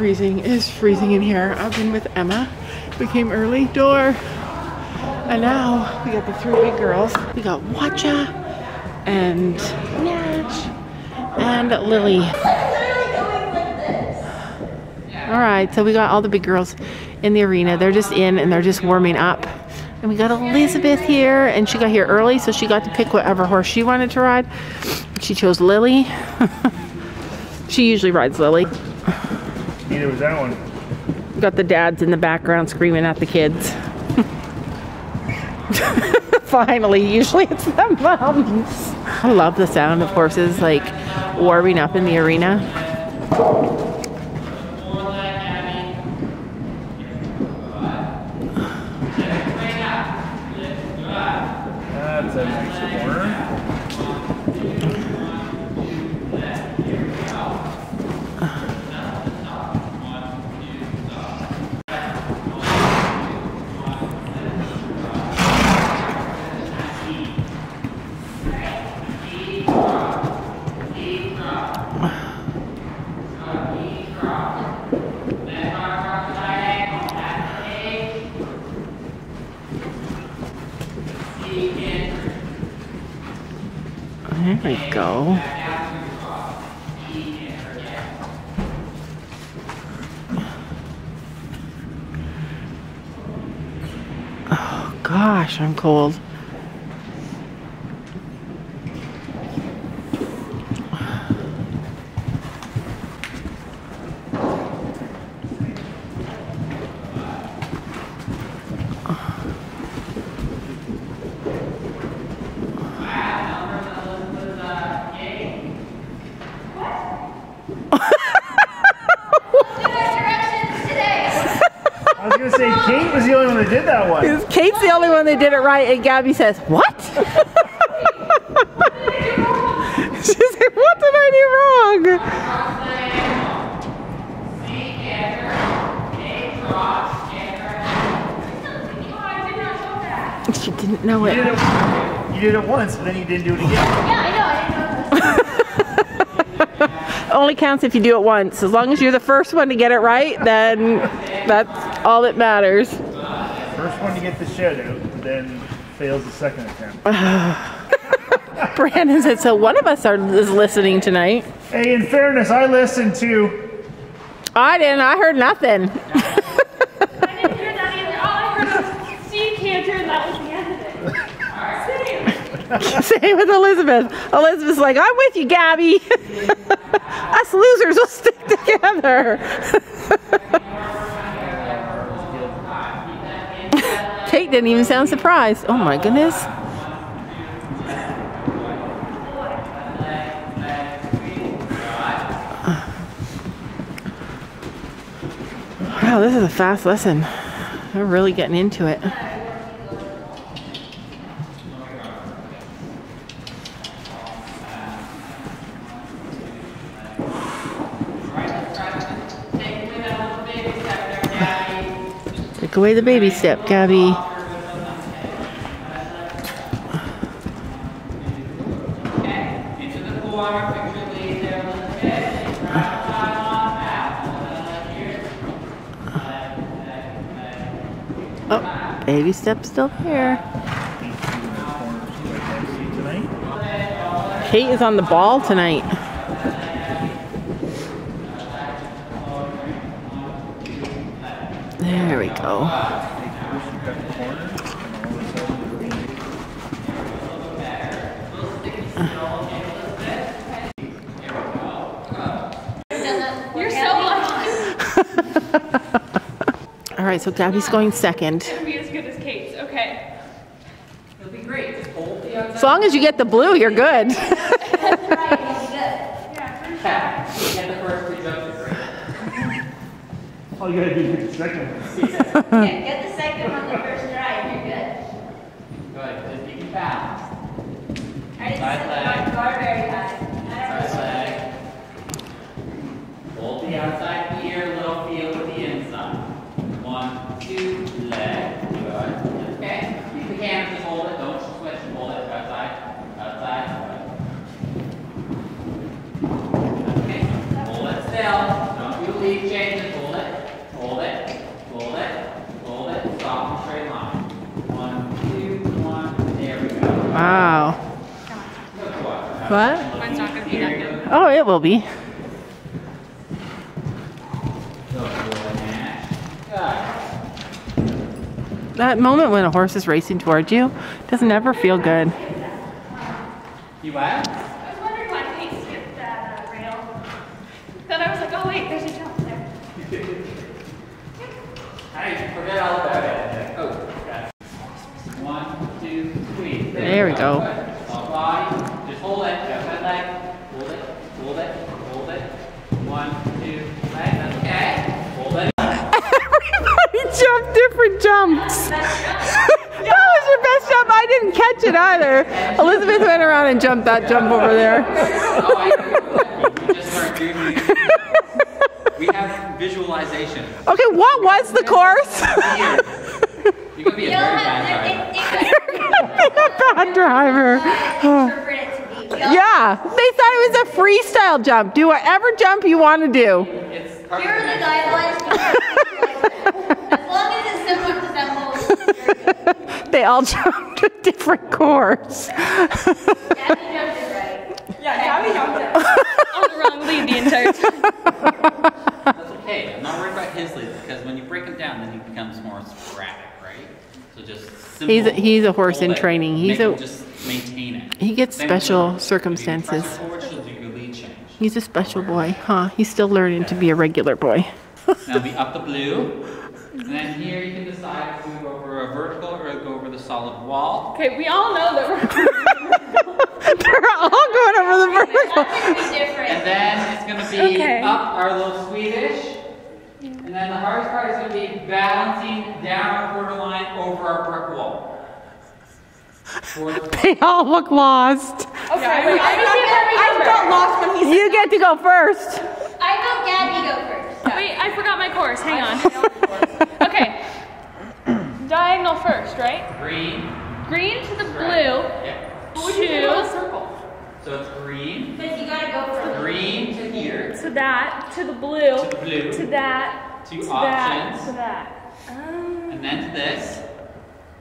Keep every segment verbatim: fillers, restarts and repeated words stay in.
freezing. It is freezing in here. I've been with Emma. We came early door. And now we got the three big girls. We got Watcha and Natch and Lily. Alright, so we got all the big girls in the arena. They're just in and they're just warming up. And we got Elizabeth here, and she got here early, so she got to pick whatever horse she wanted to ride. She chose Lily. She usually rides Lily. Neither was that one. We got the dads in the background screaming at the kids. Finally, usually it's the moms. I love the sound of horses like warming up in the arena. That's a nice There we go. Oh gosh, I'm cold. I was going to say, Kate was the only one that did that one. Kate's the only one that did it right, and Gabby says, what? She's like, what did I do wrong? She didn't know it. You did it, you did it once, but then you didn't do it again. Yeah, I know, I didn't know. Only counts if you do it once. As long as you're the first one to get it right, then that's all that matters. First one to get the shadow, then fails the second attempt. Brandon said, so one of us are, is listening tonight. Hey, in fairness, I listened to... I didn't. I heard nothing. I didn't hear that either. All I heard was Steve Cantor, and that was the end of it. Same with Elizabeth. Elizabeth's like, I'm with you, Gabby. Us losers will stick together. Kate didn't even sound surprised. Oh my goodness. Wow, this is a fast lesson. They're really getting into it. Take away the baby step, Gabby. Oh, baby step still here. Kate is on the ball tonight. There we go. You're so lucky. All right, so Gabby's going second. It'll be as good as Kate's, okay. It'll be great. As long as you get the blue, you're good. All you gotta do is get the second one. Yeah, get the second one the first try, you're good. Good, just keep it fast. I didn't set the bar very high. Side leg. Hold the outside here, little feel with the inside. One, two, leg. Good. Okay, keep the hands, just hold it, don't switch, hold it outside, outside. Okay, hold it still. Don't do leave changes. Wow. Come on. What? Mine's not going to be that good. Oh, it will be. That moment when a horse is racing towards you doesn't ever feel good. You what? I was wondering why they skipped that uh, rail. Then I was like, oh wait, there's a jump there. I forget all about it. Oh, got it. One, two, three. There, there we go. go. Just hold it. Jump that leg. Hold it. Hold it. Hold it. One, two, leg. Okay. Hold it. Everybody jumped different jumps. I didn't catch it either. Elizabeth went around and jumped that jump over there. Oh, I just learned two things. We have visualization. Okay, what was the course? You're going to be a very bad driver. You're going to be a bad driver. Yeah, they thought it was a freestyle jump. Do whatever jump you want to do. Here are the guidelines. As long as it's similar to that whole they all jumped a different course. Gabby jumped it right. Yeah, Gabby jumped it on the wrong lead the entire time. That's okay. I'm not worried about his lead because when you break him down, then he becomes more sporadic, right? So just simple. He's a, he's a horse in training. He's a just maintain it. He gets Same special circumstances. If you press her forward, she'll do your lead change. He's a special boy, huh? He's still learning yeah. to be a regular boy. Now be up the blue, and then here you can decide if you go over a vertical or go over the solid wall. Okay, we all know that we're going over the vertical. They're all going over the vertical. And then it's going to be okay. up our little Swedish. And then the hardest part is going to be balancing down our borderline over our brick wall. They all look lost. Okay, yeah, I, I, I got lost when he said You get to go first. I got Gabby go first. Wait, I forgot my course. Hang on. Okay. Diagonal first, right? Green. Green to the blue. Yeah. Two. Circle. So it's green. But you gotta go from green to here. To that. To the blue. To the blue. To that. To, to options. That, to that. Um, and then to this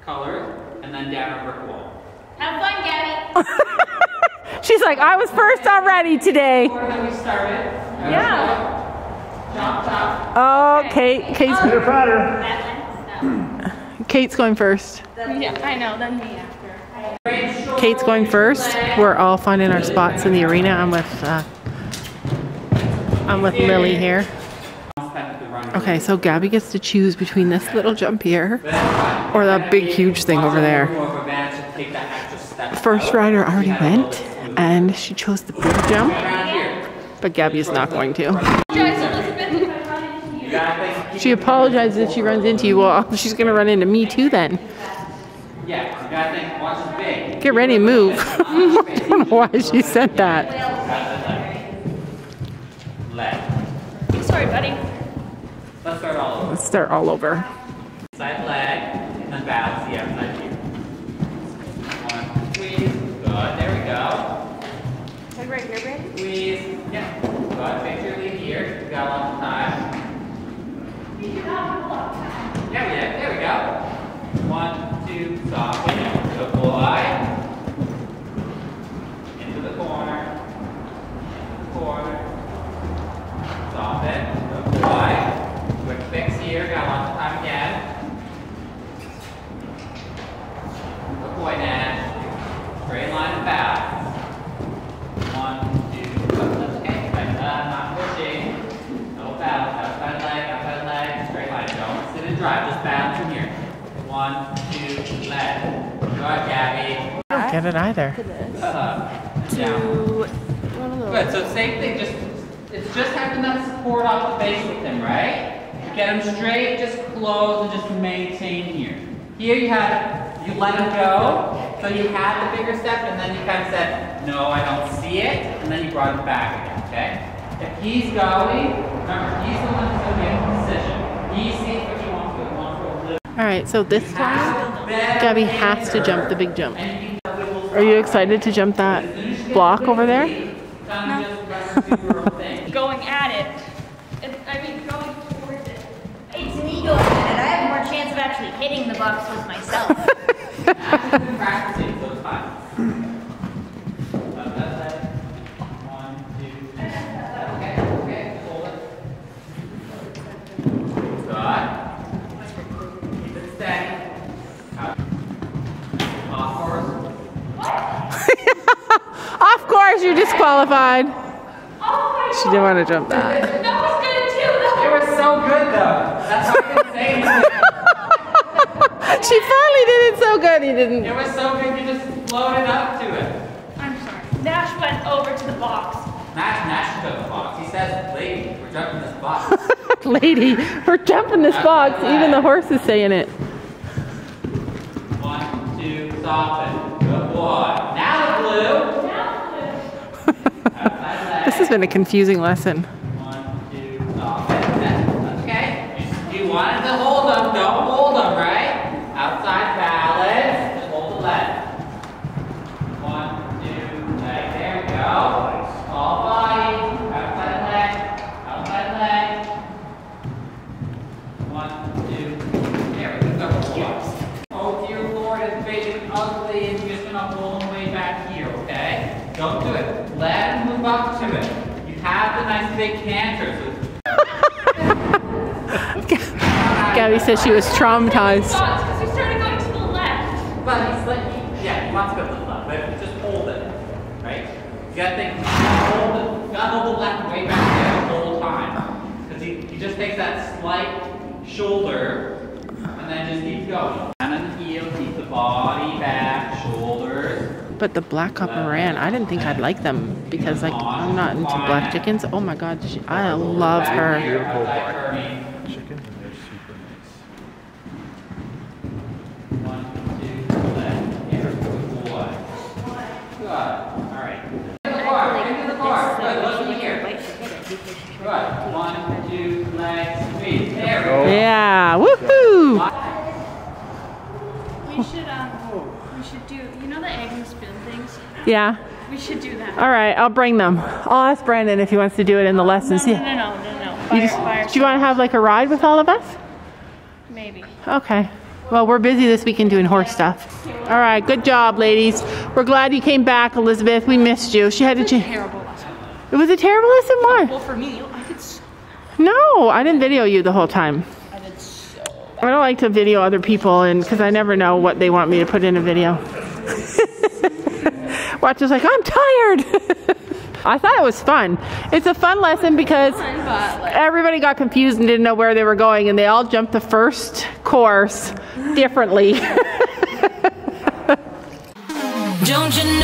color, and then down a brick wall. Have fun, Gabby. She's like, I was first already today. Before we started. Yeah. Oh, Kate. Kate's, oh, Kate's going first. Yeah, I know. Then me after. Kate's going first. We're all finding our spots in the arena. I'm with uh, I'm with Lily here. Okay, so Gabby gets to choose between this little jump here or that big, huge thing over there. First rider already went, and she chose the big jump, but Gabby is not going to. She apologizes if she runs into you. Well, she's going to run into me too then. Get ready to move. I don't know why she said that. Sorry, buddy. Let's start all over. Let's start all over. Side leg, and then balance the outside here. One, squeeze. Good, there we go. Like right here, Brandon? Squeeze. Yeah. Good, make your lead here. You got a lot of time. Yeah, yeah, there we go. One, two, stop. So fly. Into the corner. Into the corner. Stop it. So fly. Quick fix here. Got lots of time again. Good boy, Nash. Straight line and back. One, two, up. Okay, like that. Not pushing. No battle. Outside leg, outside leg. Straight line. Don't sit and drive. Just balance in here. One, two, left. Good, Gabby. I don't get it either. Uh, two. Good, so same thing. Just It's just having that support off the base with him, right? You get him straight, just close, and just maintain here. Here you have, you let him go. So you had the bigger step, and then you kind of said, no, I don't see it. And then you brought him back again, okay? If he's going, remember, he's the one that's going to get the decision. He sees what he wants to do. He wants to live. All right, so this time, Gabby has to jump the big jump. Are you excited to jump that block over there? No. Going at it. it. I mean, going towards it. It's me going at it. I have more chance of actually hitting the box with myself. Practicing, so it's fine. Guys, you're disqualified. Oh, she didn't want to jump that. That was good too, though. It was so good though. That's what I'm saying. She finally did it so good. He didn't. It was so good. You just floated up to it. I'm sorry. Nash went over to the box. Nash, Nash took the box. He says, "Lady, we're jumping this box." Lady, we're jumping this box. Even the horse is saying it. One, two, stop it. Good boy. Now the blue. This has been a confusing lesson. One, two, stop it. Okay. You, you wanted to hold them. Don't hold them, right? Outside balance. Just hold the left. One, two, leg. There we go. All body. Outside leg. Outside leg. One, two. There we go. Yes. Oh, dear Lord, it's big and ugly, and you're just going to pull them way back here, okay? Don't do it. Let him move up to it. You have the nice big canter. Gabby said she was traumatized. Because he started going to the left. But he's like, yeah, he wants to go to the left. But just hold it, right? You gotta think, hold it, gotta hold the left way back there the whole time. Because he, he just takes that slight shoulder and then just keeps going. Down and heel, keep the body back, shoulders. But the black copper ran. I didn't think I'd like them because, like, I'm not into black chickens. Oh my God, she, I love her. Beautiful black chicken, and they're super nice. One, two, left. Here, good boy. Good. All right. Into the bar. Into the bar. Good. Look in here. Good. One, two, legs, feet. There we go. Yeah. Woohoo. We should. Um, We should do, you know the egg and spoon things? Yeah. We should do that. All right, I'll bring them. I'll ask Brandon if he wants to do it in the lessons. No, no, no, no, no, no. Fire, you just, fire do you want to have like a ride with all of us? Maybe. Okay. Well, we're busy this weekend doing horse stuff. All right, good job, ladies. We're glad you came back, Elizabeth. We missed you. She had a terrible lesson. It was a terrible lesson? Why? Well, for me, I could... No, I didn't video you the whole time. I don't like to video other people, and because I never know what they want me to put in a video. Watch is like, I'm tired. I thought it was fun. It's a fun lesson because everybody got confused and didn't know where they were going, and they all jumped the first course differently. Don't you know?